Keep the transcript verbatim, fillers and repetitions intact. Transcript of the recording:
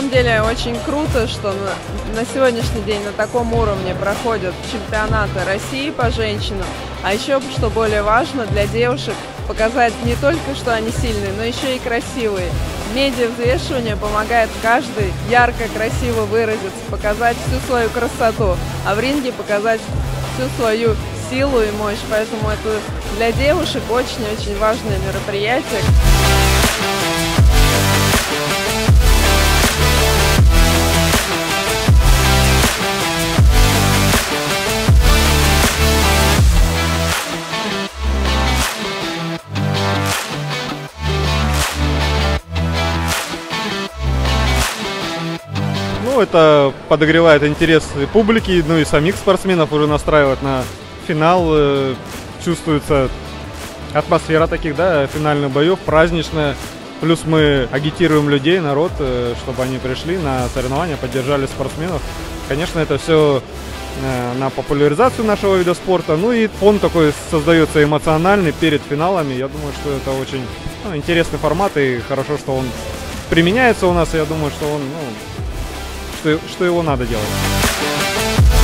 самом деле очень круто, что на сегодняшний день на таком уровне проходят чемпионаты России по женщинам, а еще, что более важно, для девушек показать не только, что они сильные, но еще и красивые. Медиавзвешивание помогает каждой ярко, красиво выразиться, показать всю свою красоту, а в ринге показать всю свою силу и мощь. Поэтому это для девушек очень-очень важное мероприятие. Ну, это подогревает интерес публики, ну и самих спортсменов уже настраивает на финал. Э, чувствуется атмосфера таких, да, финальных боев, праздничная. Плюс мы агитируем людей, народ, э, чтобы они пришли на соревнования, поддержали спортсменов. Конечно, это все э, на популяризацию нашего вида спорта. Ну и фон такой создается эмоциональный перед финалами. Я думаю, что это очень ну, интересный формат, и хорошо, что он применяется у нас. Я думаю, что он... Ну, Что, что его надо делать.